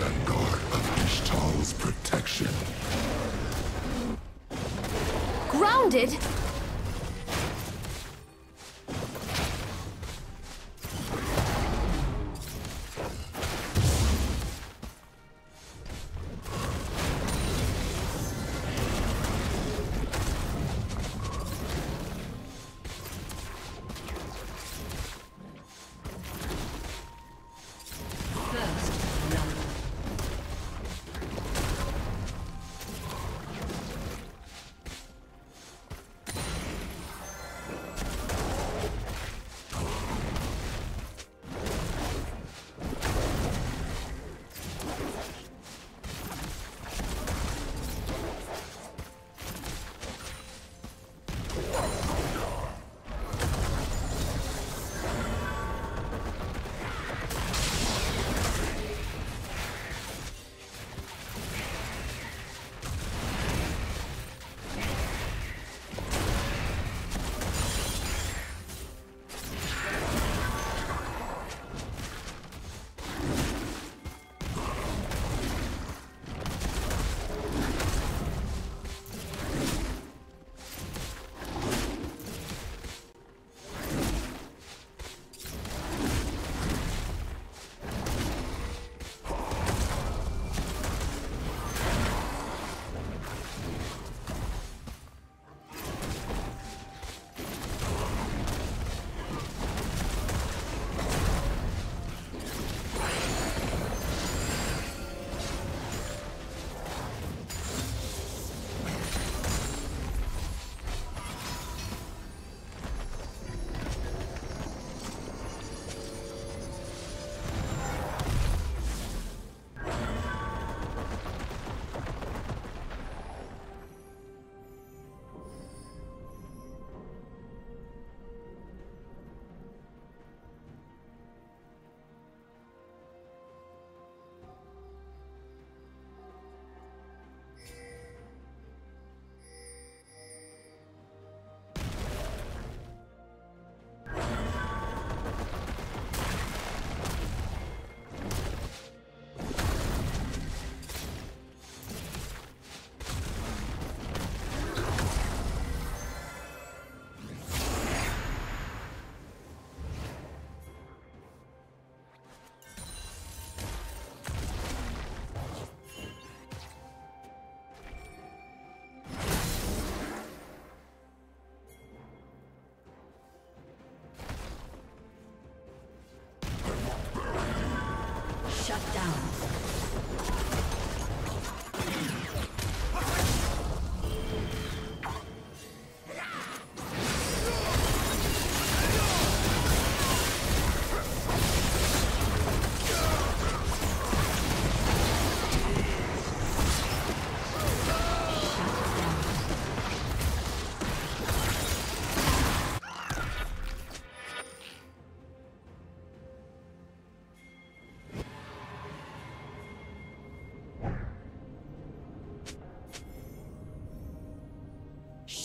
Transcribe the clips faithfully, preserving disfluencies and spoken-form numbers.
vanguard of Ishtal's protection. Grounded?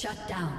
Shut down. Shut down.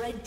Red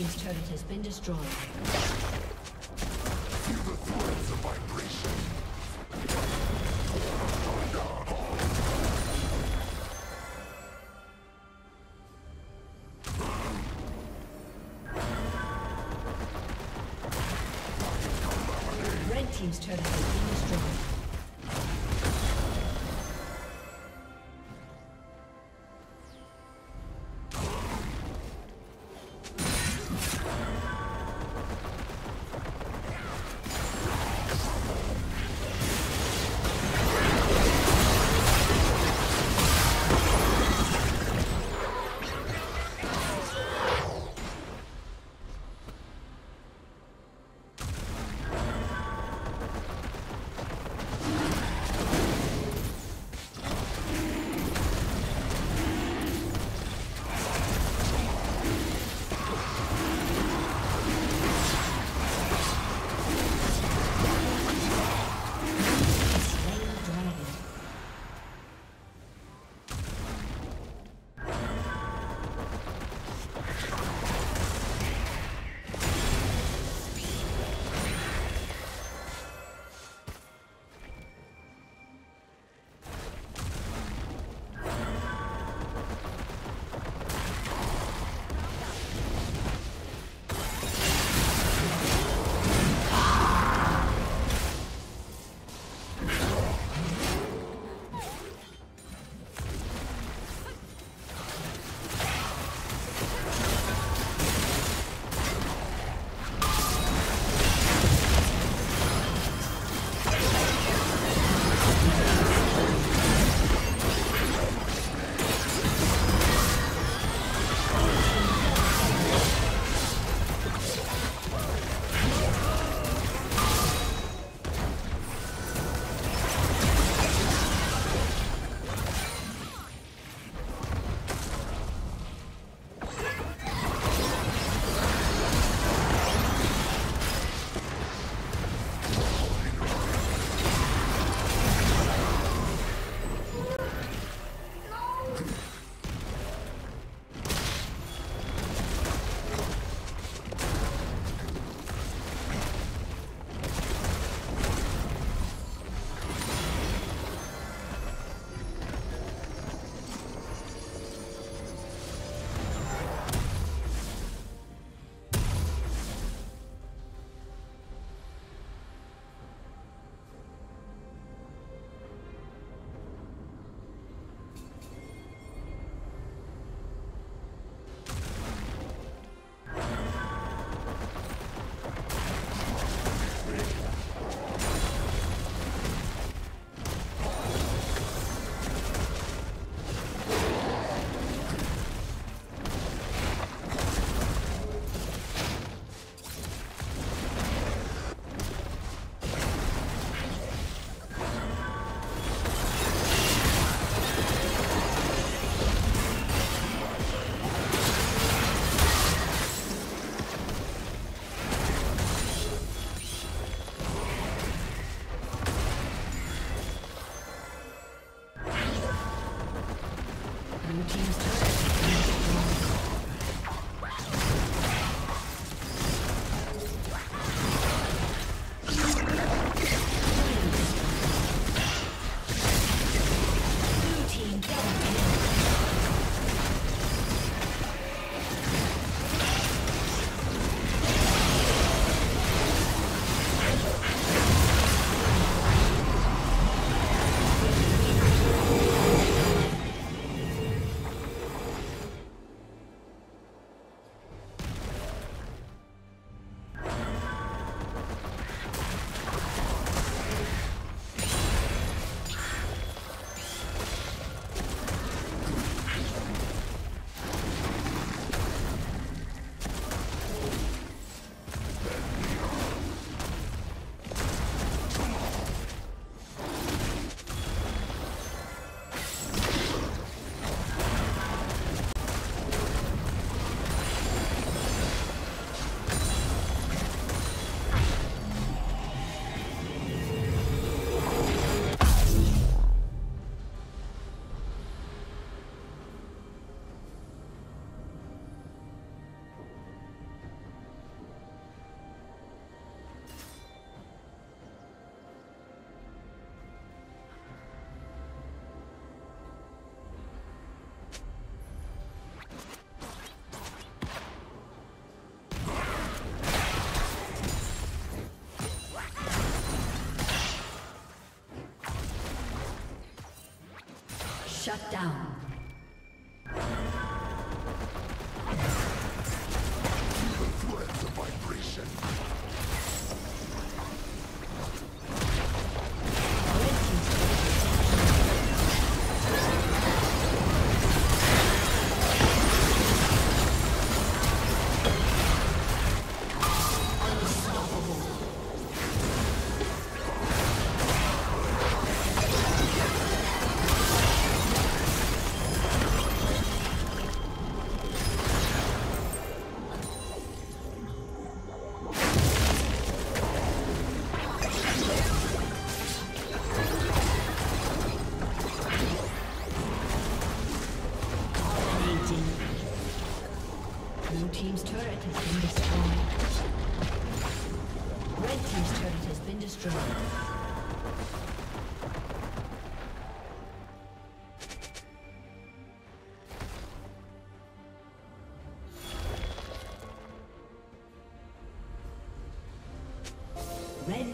team's turret has been destroyed. Feel the threads of vibration. Team's turret has been destroyed. Shut down. Feel threads of vibration. Red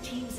team's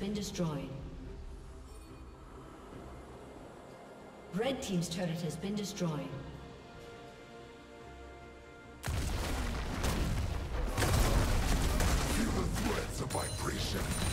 Been destroyed. Red team's turret has been destroyed. Feel the threads of vibration.